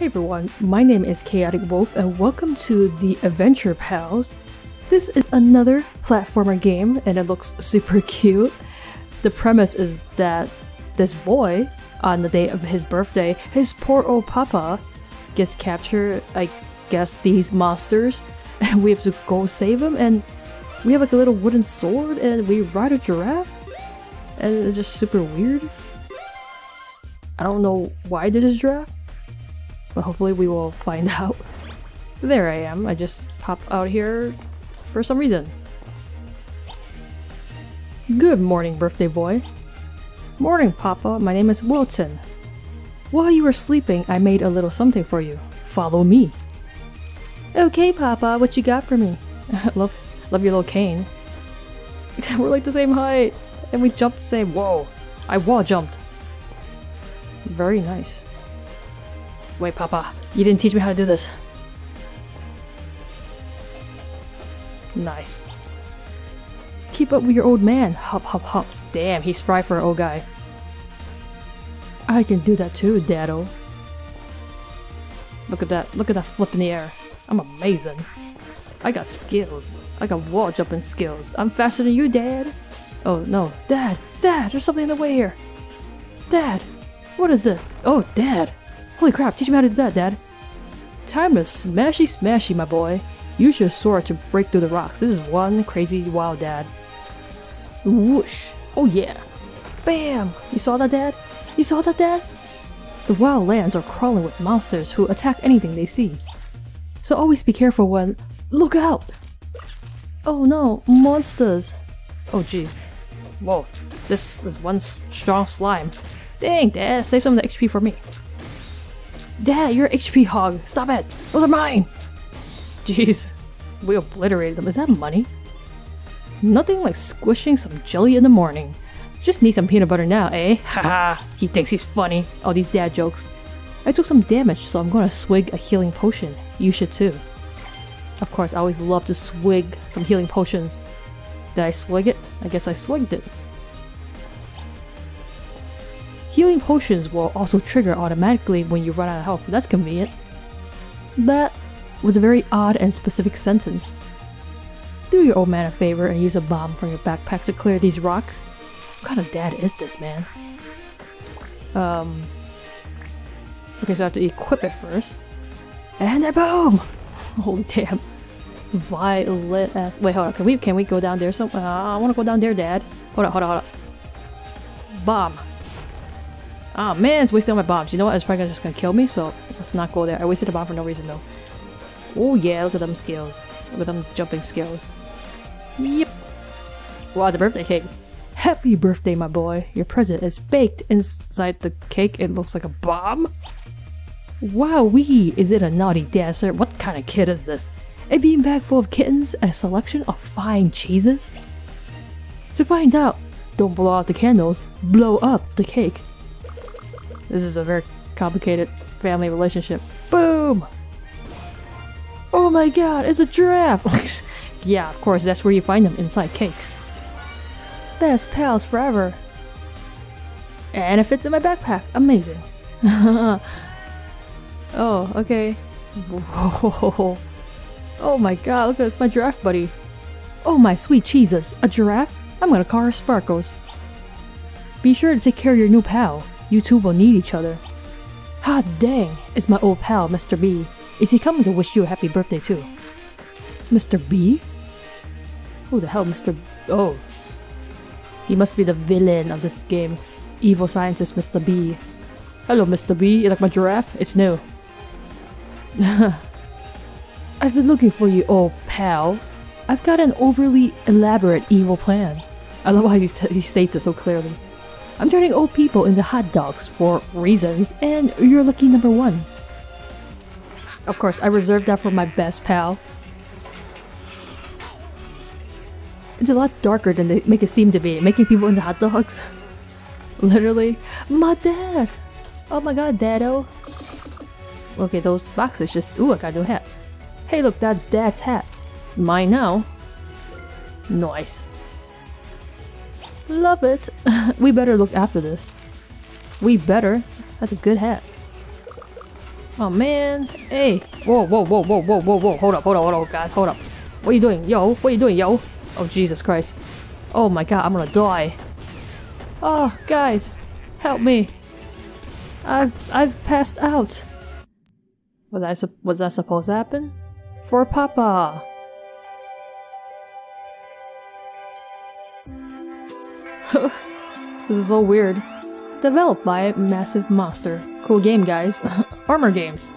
Hey everyone, my name is Chaotic Wolf and welcome to the Adventure Pals. This is another platformer game and it looks super cute. The premise is that this boy, on the day of his birthday, his poor old papa gets captured, I guess these monsters, and we have to go save him, and we have like a little wooden sword and we ride a giraffe, and it's just super weird. I don't know why this is giraffe, but hopefully we will find out. There I am, I just pop out here for some reason. Good morning, birthday boy. Morning, Papa, my name is Wilton. While you were sleeping, I made a little something for you. Follow me. Okay, Papa, what you got for me? love your little cane. We're like the same height, and we jumped the same. Whoa, I wall jumped. Very nice. Wait, Papa, you didn't teach me how to do this. Nice. Keep up with your old man. Hop, hop, hop. Damn, he's spry for an old guy. I can do that too, Daddo. Look at that flip in the air. I'm amazing. I got skills. I got wall jumping skills. I'm faster than you, Dad. Oh, no. Dad, Dad, there's something in the way here. Dad. What is this? Oh, Dad! Holy crap, teach me how to do that, Dad! Time to smashy, my boy! Use your sword to break through the rocks. This is one crazy wild, Dad. Whoosh! Oh yeah! Bam! You saw that, Dad? You saw that, Dad? The wild lands are crawling with monsters who attack anything they see. So always be careful when... Look out! Oh no, monsters! Oh jeez. Whoa, this is one strong slime. Dang, Dad, save some of the HP for me. Dad, you're an HP hog. Stop it. Those are mine. Jeez, we obliterated them. Is that money? Nothing like squishing some jelly in the morning. Just need some peanut butter now, eh? Haha, he thinks he's funny. All these dad jokes. I took some damage, so I'm gonna swig a healing potion. You should too. Of course, I always love to swig some healing potions. Did I swig it? I guess I swigged it. Healing potions will also trigger automatically when you run out of health. That's convenient. That was a very odd and specific sentence. Do your old man a favor and use a bomb from your backpack to clear these rocks. What kind of dad is this, man? Okay, so I have to equip it first. And then boom! Holy damn. Violet ass. Wait, hold on. Can we go down there? I want to go down there, Dad. Hold on. Bomb. Ah, man, it's wasting all my bombs. You know what? It's probably just gonna kill me, so let's not go there. I wasted a bomb for no reason, though. Oh, yeah, look at them skills. Look at them jumping skills. Yep. Wow, the birthday cake. Happy birthday, my boy. Your present is baked inside the cake. It looks like a bomb. Wowee, is it a naughty dancer? What kind of kid is this? A bean bag full of kittens and a selection of fine cheeses? To find out, don't blow out the candles, blow up the cake. This is a very complicated family relationship. Boom! Oh my god, it's a giraffe! Yeah, of course, that's where you find them, inside cakes. Best pals forever. And it fits in my backpack. Amazing. Oh, okay. Whoa. Oh my god, look at this, my giraffe buddy. Oh my sweet cheeses, a giraffe? I'm gonna call her Sparkles. Be sure to take care of your new pal. You two will need each other. Ah dang, it's my old pal, Mr. B. Is he coming to wish you a happy birthday too? Mr. B? Who the hell, Mr. B? Oh. He must be the villain of this game. Evil scientist, Mr. B. Hello, Mr. B. You like my giraffe? It's new. I've been looking for you, old pal. I've got an overly elaborate evil plan. I love how he states it so clearly. I'm turning old people into hot dogs for reasons, and you're lucky number one. Of course, I reserved that for my best pal. It's a lot darker than they make it seem to be, making people into hot dogs. Literally, my dad! Oh my god, Daddo! Okay, those boxes just... Ooh, I got a new hat. Hey look, that's Dad's hat. Mine now. Nice. Love it! We better look after this. We better? That's a good hat. Oh man. Hey. Whoa, whoa, whoa, whoa, whoa, whoa, whoa. Hold up, guys, hold up. What are you doing? Yo, what are you doing, yo? Oh, Jesus Christ. Oh my god, I'm gonna die. Oh, guys. Help me. I've passed out. Was that supposed to happen? For Papa. This is so weird. Developed by Massive Monster. Cool game, guys. Armor Games.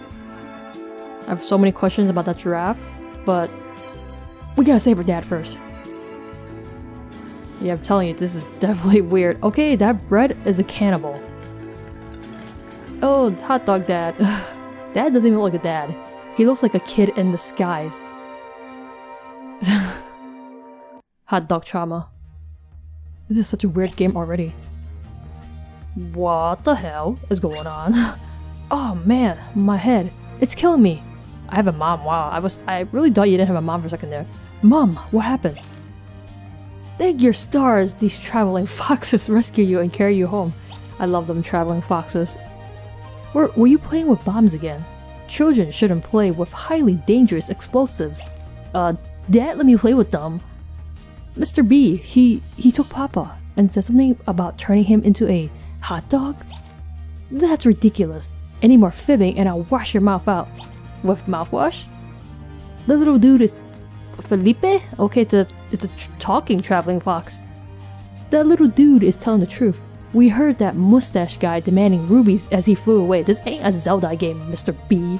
I have so many questions about that giraffe, but we gotta save her dad first. Yeah, I'm telling you, this is definitely weird. Okay, that bread is a cannibal. Oh, hot dog dad. Dad doesn't even look like a dad. He looks like a kid in disguise. Hot dog trauma. This is such a weird game already. What the hell is going on? Oh man, my head. It's killing me. I have a mom, wow. I really thought you didn't have a mom for a second there. Mom, what happened? Thank your stars, these traveling foxes rescue you and carry you home. I love them traveling foxes. Were you playing with bombs again? Children shouldn't play with highly dangerous explosives. Dad, let me play with them. Mr. B, he took Papa and said something about turning him into a hot dog? That's ridiculous. Any more fibbing and I'll wash your mouth out. With mouthwash? The little dude is... Felipe? Okay, it's a talking traveling fox. That little dude is telling the truth. We heard that mustache guy demanding rubies as he flew away. This ain't a Zelda game, Mr. B.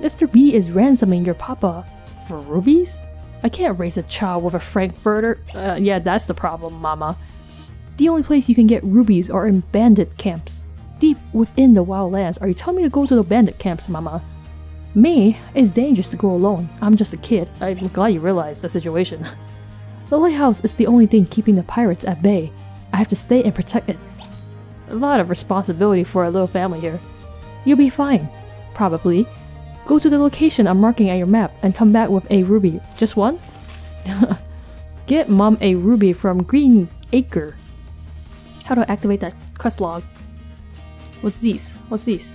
Mr. B is ransoming your Papa for rubies? I can't raise a child with a frankfurter. Yeah, that's the problem, Mama. The only place you can get rubies are in bandit camps. Deep within the wild lands. Are you telling me to go to the bandit camps, Mama? Me? It's dangerous to go alone. I'm just a kid. I'm glad you realized the situation. The lighthouse is the only thing keeping the pirates at bay. I have to stay and protect it. A lot of responsibility for a little family here. You'll be fine. Probably. Go to the location I'm marking on your map and come back with a ruby. Just one? Get Mom a ruby from Green Acre. How do I activate that quest log? What's these? What's these?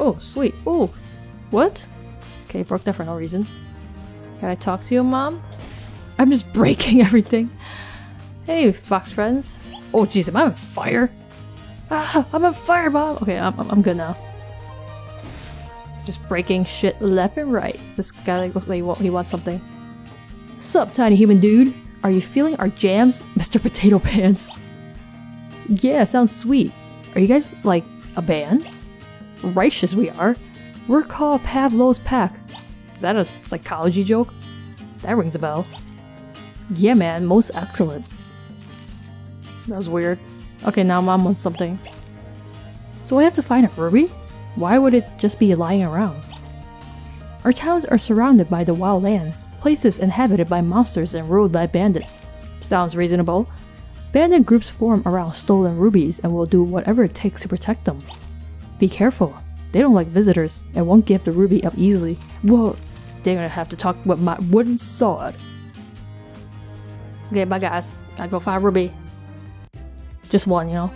Oh, sweet. Oh, what? Okay, broke that for no reason. Can I talk to you, Mom? I'm just breaking everything. Hey, fox friends. Oh, jeez, am I on fire? Ah, I'm on fire, Mom! Okay, I'm good now. Just breaking shit left and right. This guy looks like he wants something. Sup, tiny human dude? Are you feeling our jams, Mr. Potato Pants? Yeah, sounds sweet. Are you guys, like, a band? Righteous we are. We're called Pavlo's Pack. Is that a psychology joke? That rings a bell. Yeah, man, most excellent. That was weird. Okay, now Mom wants something. So I have to find a ruby? Why would it just be lying around? Our towns are surrounded by the wild lands, places inhabited by monsters and ruled by bandits. Sounds reasonable. Bandit groups form around stolen rubies and will do whatever it takes to protect them. Be careful. They don't like visitors and won't give the ruby up easily. Whoa, they're gonna have to talk with my wooden sword. Okay, bye guys. Gotta go find ruby. Just one, you know.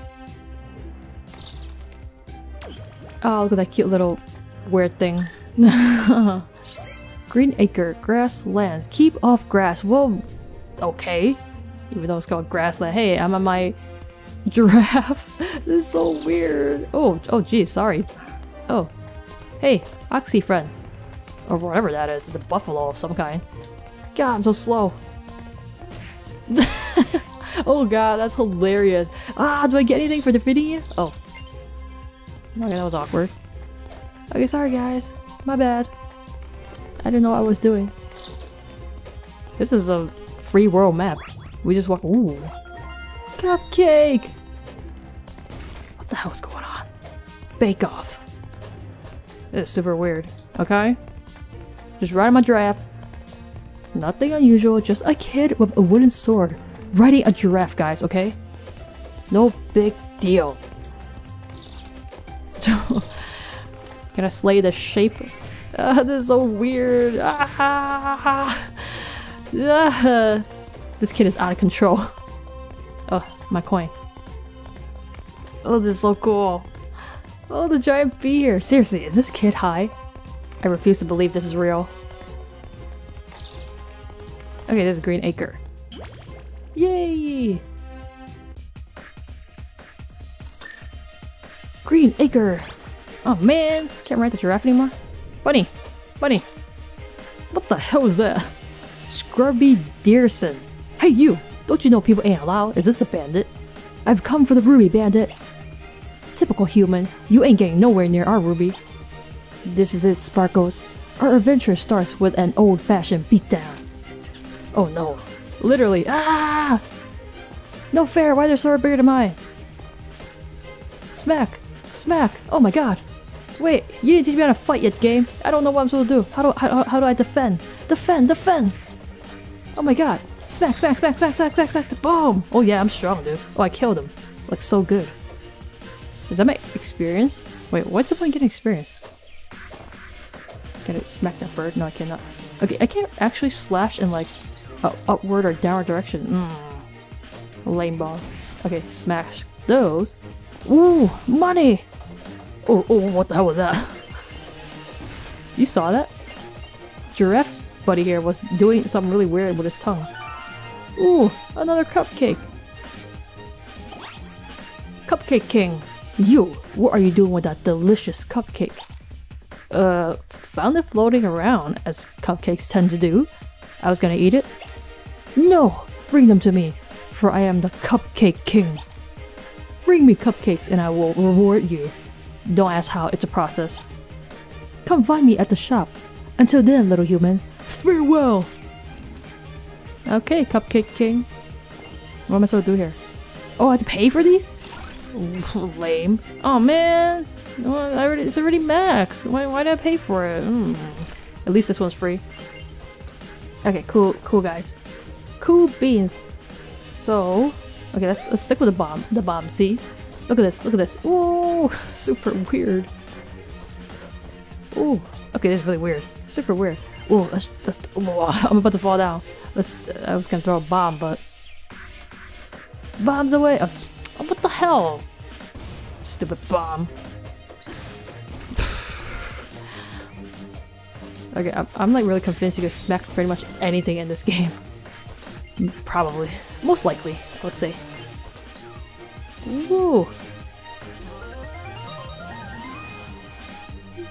Oh, look at that cute little weird thing. Green Acre, grasslands. Keep off grass. Well, okay. Even though it's called grassland. Hey, I'm on my giraffe. This is so weird. Oh, geez, sorry. Oh, hey, Oxy friend. Or whatever that is. It's a buffalo of some kind. God, I'm so slow. Oh, God, that's hilarious. Ah, do I get anything for defeating you? Oh. Okay, that was awkward. Okay, sorry guys. My bad. I didn't know what I was doing. This is a free world map. We just walk. Ooh. Cupcake! What the hell's going on? Bake off. This is super weird. Okay? Just riding my giraffe. Nothing unusual, just a kid with a wooden sword. Riding a giraffe, guys, okay? No big deal. Can I slay the shape? This is so weird. This kid is out of control. Oh, my coin. Oh, this is so cool. Oh, the giant bee here. Seriously, is this kid high? I refuse to believe this is real. Okay, this is Green Acre. Yay! Green Acre! Oh man, can't ride the giraffe anymore. Bunny! Bunny! What the hell was that? Scrubby Dearson. Hey you! Don't you know people ain't allowed? Is this a bandit? I've come for the ruby, bandit. Typical human. You ain't getting nowhere near our ruby. This is it, Sparkles. Our adventure starts with an old-fashioned beatdown. Oh no. Literally. Ah! No fair, why they're so bigger than mine? Smack! Smack! Oh my god! Wait, you didn't teach me how to fight yet, game. I don't know what I'm supposed to do. How do I defend? Defend! Defend! Oh my god! Smack! Smack! Smack! Smack! Smack! Smack! Smack! Boom! Oh yeah, I'm strong, dude. Oh, I killed him. Looks so good. Is that my experience? Wait, what's the point of getting experience? Can I smack that bird? No, I cannot. Okay, I can't actually slash in like upward or downward direction. Lame balls. Okay, smash those. Ooh, money! Oh, oh, what the hell was that? You saw that? Giraffe buddy here was doing something really weird with his tongue. Ooh, another cupcake. Cupcake King. You, what are you doing with that delicious cupcake? Found it floating around, as cupcakes tend to do. I was gonna eat it. No, bring them to me, for I am the Cupcake King. Bring me cupcakes and I will reward you. Don't ask how, it's a process. Come find me at the shop. Until then, little human, farewell! Okay, Cupcake King. What am I supposed to do here? Oh, I have to pay for these? Lame. Oh man! It's already max! Why did I pay for it? At least this one's free. Okay, cool guys. Cool beans. So... okay, let's stick with the bomb. The bomb sees. Look at this. Ooh! Super weird. Ooh! Okay, this is really weird. Super weird. Ooh, ooh, I'm about to fall down. I was gonna throw a bomb, but... bombs away! Oh, what the hell? Stupid bomb. Okay, I'm like really convinced you can smack pretty much anything in this game. Probably. Most likely, let's say. Ooh!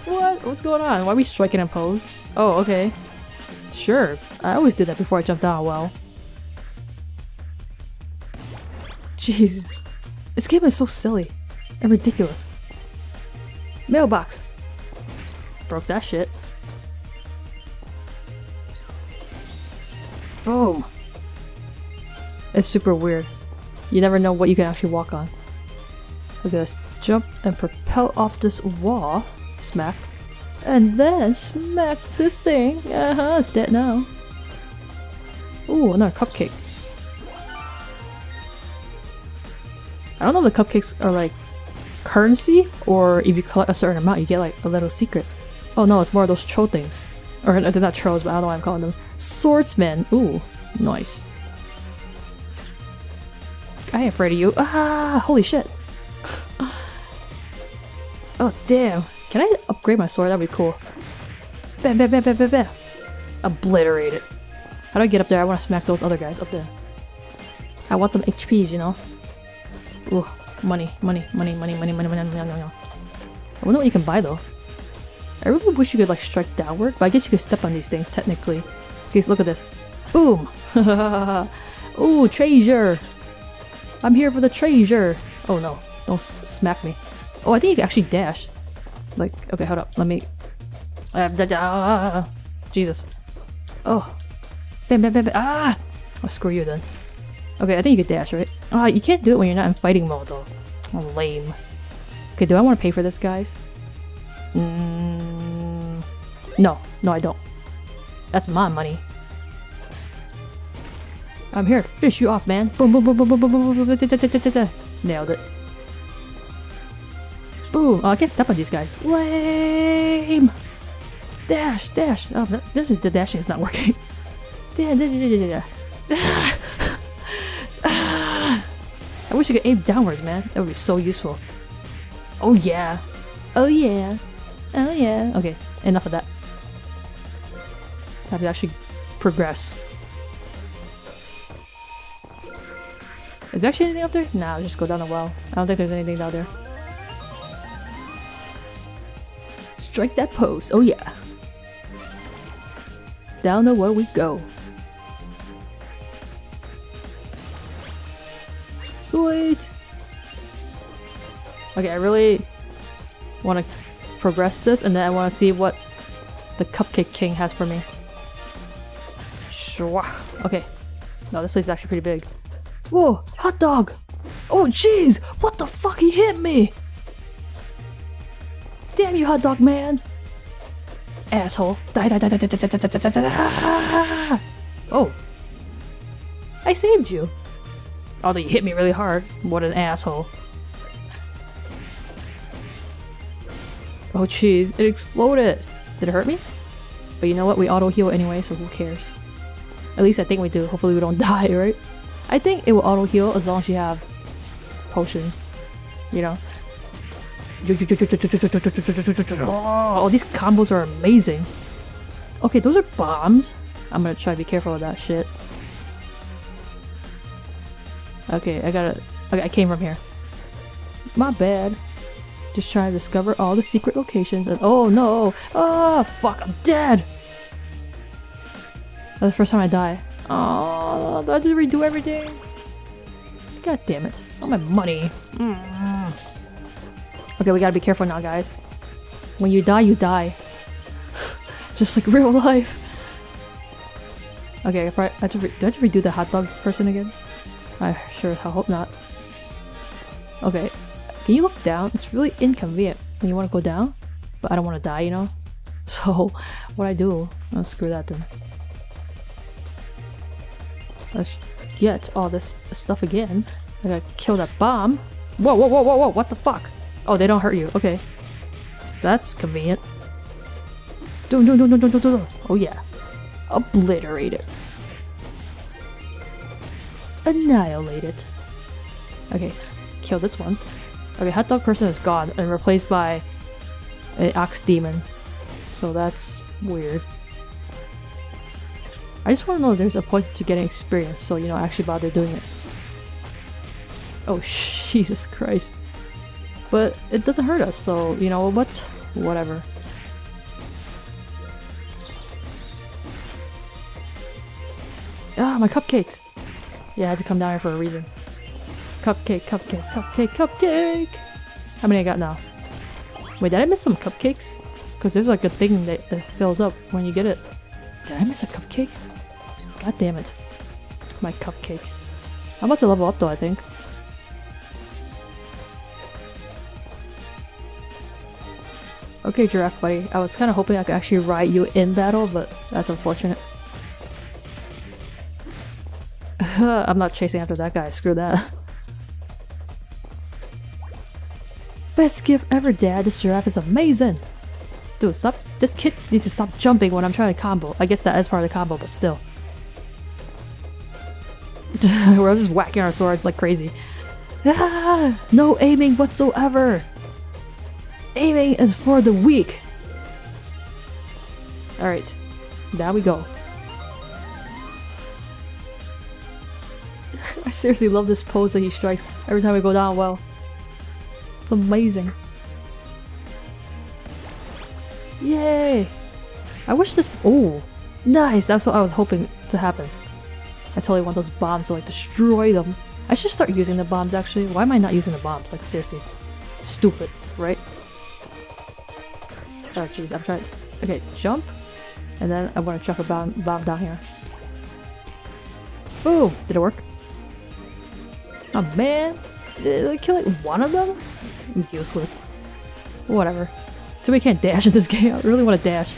What? What's going on? Why are we striking in pose? Oh, okay. Sure. I always do that before I jump down well. Jeez. This game is so silly and ridiculous. Mailbox! Broke that shit. Boom! It's super weird. You never know what you can actually walk on. Look at this. Jump and propel off this wall. Smack. And then smack this thing. Uh-huh, it's dead now. Ooh, another cupcake. I don't know if the cupcakes are like currency, or if you collect a certain amount you get like a little secret. Oh no, it's more of those troll things. Or they're not trolls, but I don't know why I'm calling them. Swordsman! Ooh, nice. I ain't afraid of you. Ah, holy shit. Oh damn. Can I upgrade my sword? That'd be cool. Bam bam bam bam bam bam. Obliterate it. How do I get up there? I wanna smack those other guys up there. I want them HPs, you know? Ooh, money. I wonder what you can buy though. I really wish you could like strike downward, but I guess you could step on these things technically. Okay, so look at this. Boom! Ooh, treasure! I'm here for the treasure! Oh no, don't smack me. Oh, I think you can actually dash. Like, okay, hold up, let me... Jesus. Oh. Bam, bam, bam, bam. Ah! Oh, screw you then. Okay, I think you could dash, right? Ah, you can't do it when you're not in fighting mode, though. Oh, lame. Okay, do I want to pay for this, guys? No, I don't. That's my money. I'm here to fish you off, man. Boom, boom, boom, boom, boom, boom, boom, boom, boom. Nailed it. Boom. Oh, I can't step on these guys. Lame. Dash, dash. Oh, this is the dashing is not working. I wish you could aim downwards, man. That would be so useful. Oh yeah. Oh yeah. Oh yeah. Okay, enough of that. Time to actually progress. Is there actually anything up there? Nah, I'll just go down the well. I don't think there's anything down there. Strike that pose. Oh yeah. Down the well we go. Sweet. Okay, I really want to progress this, and then I want to see what the Cupcake King has for me. Shwa. Okay. No, this place is actually pretty big. Whoa! Hot dog! Oh jeez! What the fuck? He hit me! Damn you, hot dog man! Asshole! Die, die, die, die, die, die, die, die, die, die. Oh! I saved you! Although you hit me really hard. What an asshole. Oh jeez, it exploded! Did it hurt me? But you know what? We auto-heal anyway, so who cares? At least I think we do. Hopefully we don't die, right? I think it will auto-heal as long as you have potions. You know? Oh, these combos are amazing. Okay, those are bombs. I'm gonna try to be careful with that shit. Okay, I gotta... Okay, I came from here. My bad. Just trying to discover all the secret locations and... Oh no! Oh, fuck, I'm dead! That's the first time I die. Oh, I had to redo everything. God damn it. All my money. Okay, we gotta be careful now, guys. When you die, you die. Just like real life. Okay, I have to redo the hot dog person again? I sure hope not. Okay, can you look down? It's really inconvenient when you want to go down, but I don't want to die, you know? So, what I do? Oh, screw that then. Let's get all this stuff again. I gotta kill that bomb. Whoa, whoa, whoa, whoa, whoa, what the fuck? Oh, they don't hurt you. Okay. That's convenient. Do. Oh, yeah. Obliterate it. Annihilate it. Okay. Kill this one. Okay, hot dog person is gone and replaced by an ox demon. So that's weird. I just want to know if there's a point to getting experience, so you know, actually bother doing it. Oh, Jesus Christ. But it doesn't hurt us, so you know what? Whatever. Ah, my cupcakes! Yeah, I had to come down here for a reason. Cupcake, cupcake, cupcake, cupcake! How many I got now? Wait, did I miss some cupcakes? Because there's like a thing that fills up when you get it. Did I miss a cupcake? God damn it. My cupcakes. I'm about to level up though, I think. Okay, giraffe buddy. I was kind of hoping I could actually ride you in battle, but that's unfortunate. I'm not chasing after that guy. Screw that. Best gift ever, Dad. This giraffe is amazing. Dude, stop. This kid needs to stop jumping when I'm trying to combo. I guess that is part of the combo, but still. We're just whacking our swords like crazy. Ah, no aiming whatsoever. Aiming is for the weak. Alright, now we go. I seriously love this pose that he strikes every time we go down well. It's amazing. Yay! I wish this... Oh! Nice! That's what I was hoping to happen. I totally want those bombs to like destroy them. I should start using the bombs actually. Why am I not using the bombs? Like seriously. Stupid, right? Oh jeez, I'm trying... Okay, jump. And then I want to chuck a bomb down here. Boom! Did it work? Oh man! Did I kill like one of them? Useless. Whatever. So we can't dash in this game. I really want to dash.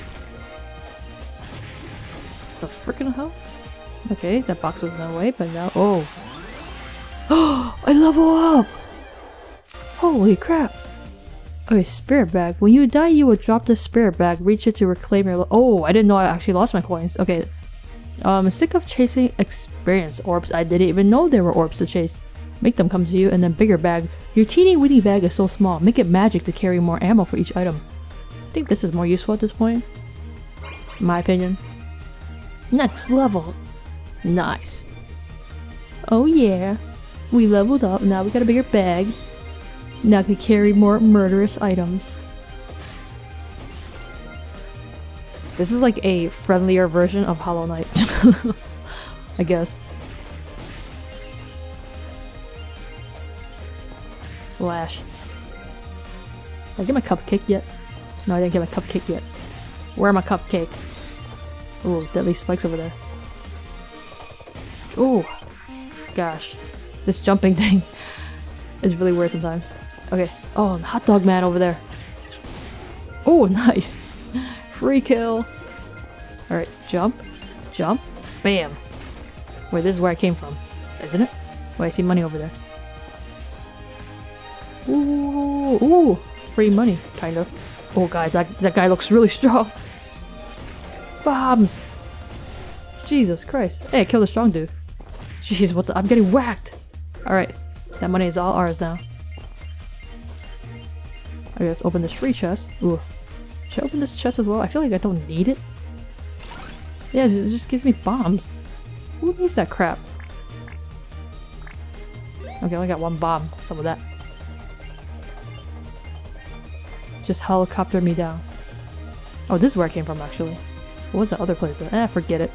The frickin' hell? Okay, that box was in the way, but now... Oh! Oh! I level up! Holy crap! Okay, spirit bag. When you die, you will drop the spirit bag. Reach it to reclaim your... Oh, I didn't know I actually lost my coins. Okay. Sick of chasing experience orbs. I didn't even know there were orbs to chase. Make them come to you, and then bigger bag. Your teeny weeny bag is so small, make it magic to carry more ammo for each item. I think this is more useful at this point. In my opinion. Next level! Nice. Oh yeah. We leveled up, now we got a bigger bag. Now I can carry more murderous items. This is like a friendlier version of Hollow Knight. I guess. Slash. Did I get my cupcake yet? No, I didn't get my cupcake yet. Where my cupcake? Ooh, deadly spikes over there. Ooh. Gosh. This jumping thing is really weird sometimes. Okay. Oh, hot dog man over there. Oh, nice. Free kill. Alright, jump. Jump. Bam. Wait, this is where I came from. Isn't it? Wait, I see money over there. Ooh, ooh. Free money, kind of. Oh, guys, that guy looks really strong. Bombs. Jesus Christ. Hey, kill the strong dude. Jeez, what the? I'm getting whacked. Alright, that money is all ours now. Okay, let's open this free chest. Ooh. Should I open this chest as well? I feel like I don't need it. Yeah, it just gives me bombs. Who needs that crap? Okay, I only got one bomb. Some of that. Just helicopter me down. Oh, this is where I came from, actually. What was the other place? Eh, forget it.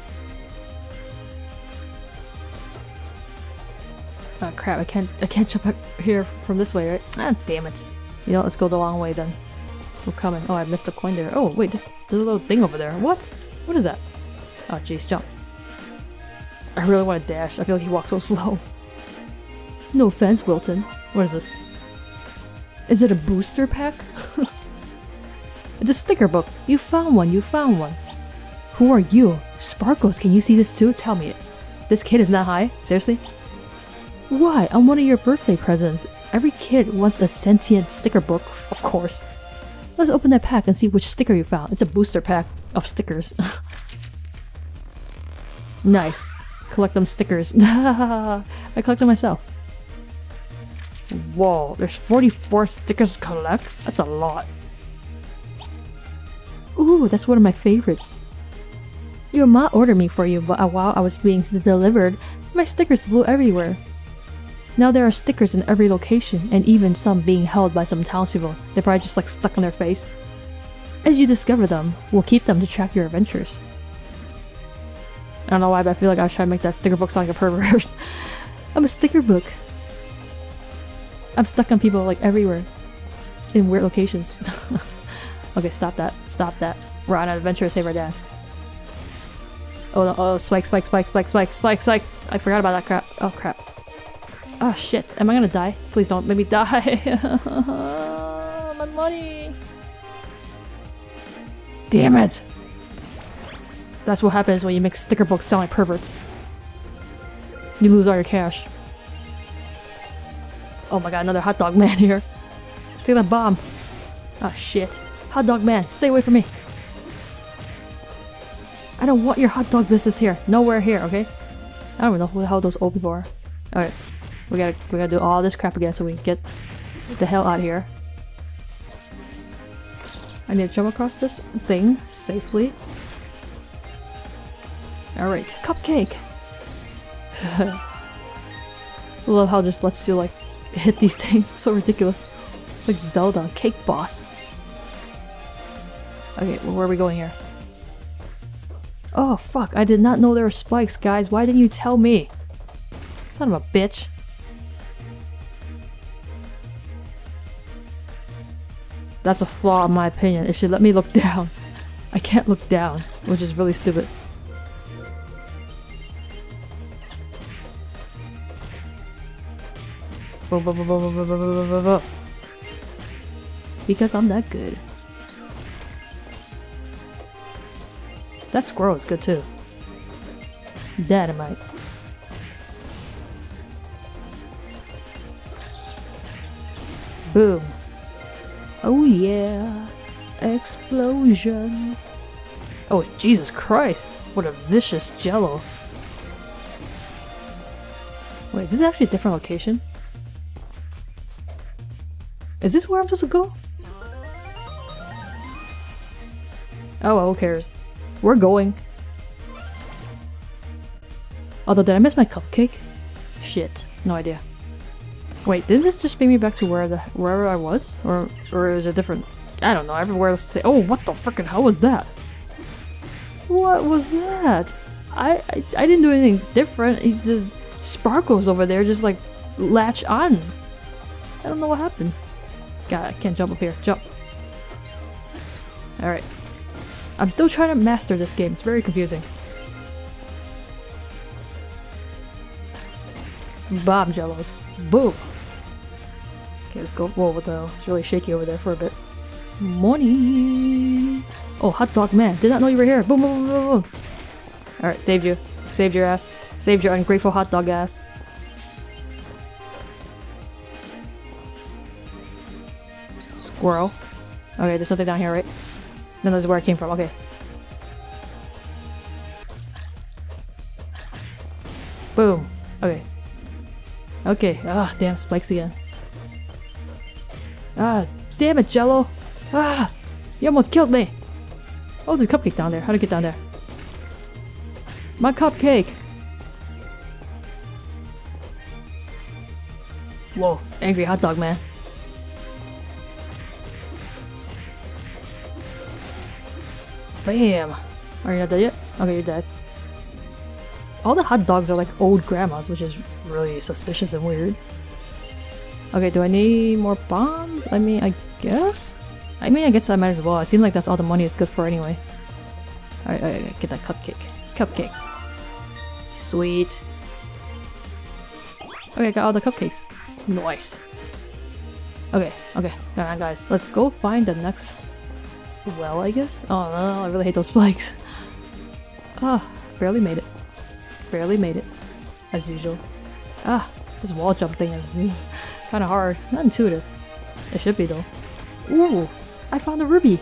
Oh crap, I can't jump up here from this way, right? Ah, damn it. You know, let's go the long way then. We're coming. Oh, I missed a coin there. Oh, wait, there's a little thing over there. What? What is that? Oh, jeez, jump. I really want to dash. I feel like he walks so slow. No offense, Wilton. What is this? Is it a booster pack? It's a sticker book. You found one. You found one. Who are you? Sparkles, can you see this too? Tell me it. This kid is not high? Seriously? Why? I'm one of your birthday presents. Every kid wants a sentient sticker book, of course. Let's open that pack and see which sticker you found. It's a booster pack of stickers. Nice. Collect them stickers. I collect them myself. Whoa, there's 44 stickers to collect? That's a lot. Ooh, that's one of my favorites. Your ma ordered me for you, but while I was being delivered, my stickers blew everywhere. Now there are stickers in every location, and even some being held by some townspeople. They're probably just like stuck on their face. As you discover them, we'll keep them to track your adventures. I don't know why, but I feel like I was trying to make that sticker book sound like a pervert. I'm a sticker book. I'm stuck on people like everywhere. In weird locations. Okay, stop that. Stop that. We're on an adventure to save our dad. Oh no, oh, spikes. I forgot about that crap. Oh crap. Oh shit, am I gonna die? Please don't, make me die. My money. Damn it. That's what happens when you make sticker books sound like perverts. You lose all your cash. Oh my god, another hot dog man here. Take that bomb. Ah, shit. Hot dog man, stay away from me. I don't want your hot dog business here. Nowhere here, okay? I don't even know who the hell those old people are. Alright. We gotta do all this crap again so we can get the hell out of here. I need to jump across this thing safely. Alright. Cupcake! I love how it just lets you like hit these things. It's so ridiculous. It's like Zelda, cake boss. Okay, well, where are we going here? Oh fuck, I did not know there were spikes, guys. Why didn't you tell me? Son of a bitch. That's a flaw in my opinion. It should let me look down. I can't look down, which is really stupid. Because I'm that good. That squirrel is good too. Dynamite. Boom. Oh yeah. Explosion. Oh Jesus Christ. What a vicious jello. Wait, is this actually a different location? Is this where I'm supposed to go? Oh well, who cares? We're going. Although, did I miss my cupcake? Shit, no idea. Wait, didn't this just bring me back to wherever I was? Or is it different? I don't know, everywhere else to say- Oh, what the frickin' hell was that? What was that? I didn't do anything different. He just Sparkles over there just like latch on. I don't know what happened. God, I can't jump up here. Jump. Alright. I'm still trying to master this game. It's very confusing. Bomb jellos. Boom. Okay, let's go. Whoa, what the hell? It's really shaky over there for a bit. Money. Oh, hot dog man. Did not know you were here. Boom, boom, boom, boom. Alright, saved you. Saved your ass. Saved your ungrateful hot dog ass. Squirrel. Okay, there's nothing down here, right? No, that's where I came from. Okay. Boom. Okay. Okay. Ah, damn spikes again. Ah, damn it, Jello. Ah, you almost killed me. Oh, there's a cupcake down there. How'd I get down there? My cupcake. Whoa, angry hot dog man. Bam! Are you not dead yet? Okay, you're dead. All the hot dogs are like old grandmas, which is really suspicious and weird. Okay, do I need more bombs? I guess I might as well. It seems like that's all the money is good for anyway. Alright, get that cupcake. Cupcake. Sweet. Okay, I got all the cupcakes. Nice. Okay, okay. Come on, guys. Let's go find the next... Well, I guess? Oh no, I really hate those spikes. Ah, barely made it. Barely made it. As usual. Ah, this wall jump thing is kind of hard. Not intuitive. It should be though. Ooh, I found a ruby!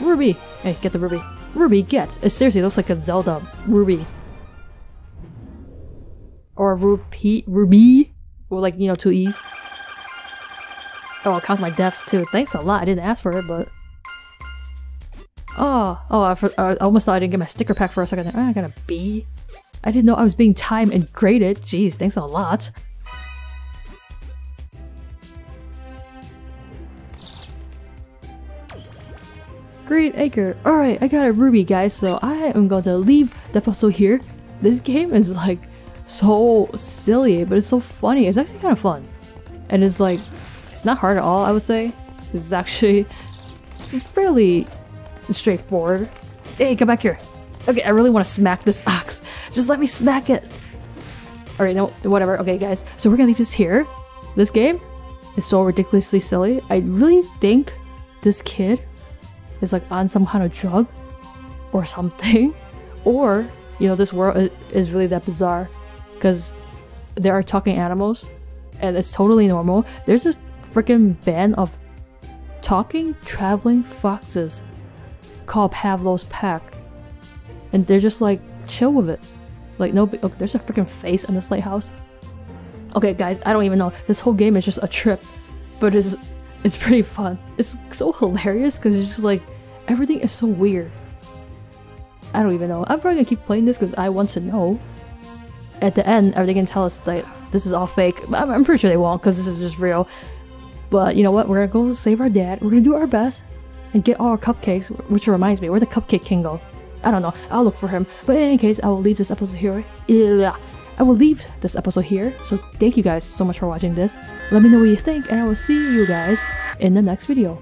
Ruby! Hey, get the ruby. Ruby, get! It seriously looks like a Zelda ruby. Or ruby? Or like, you know, two E's. Oh, it counts my deaths too. Thanks a lot. I didn't ask for it, but... Oh, I almost thought I didn't get my sticker pack for a second. I got a B. I didn't know I was being timed and graded. Jeez, thanks a lot. Green Acre. Alright, I got a ruby, guys, so I am going to leave the episode here. This game is like so silly, but it's so funny. It's actually kind of fun. And it's like... It's not hard at all, I would say. This is actually really straightforward. Hey, come back here. Okay, I really want to smack this ox. Just let me smack it. Alright, no, whatever. Okay, guys. So we're gonna leave this here. This game is so ridiculously silly. I really think this kid is like on some kind of drug or something. Or, you know, this world is really that bizarre. Because there are talking animals and it's totally normal. There's a freaking band of talking traveling foxes called Pavlo's Pack, and they're just like chill with it, like no. Okay, there's a freaking face in this lighthouse. Okay, guys, I don't even know. This whole game is just a trip, but it's pretty fun. It's so hilarious because it's just like everything is so weird. I don't even know. I'm probably gonna keep playing this because I want to know. At the end, are they gonna tell us that this is all fake? I'm pretty sure they won't because this is just real. But you know what? We're gonna go save our dad. We're gonna do our best and get all our cupcakes. Which reminds me, where the cupcake king go? I don't know. I'll look for him. But in any case, I will leave this episode here. So thank you guys so much for watching this. Let me know what you think, and I will see you guys in the next video.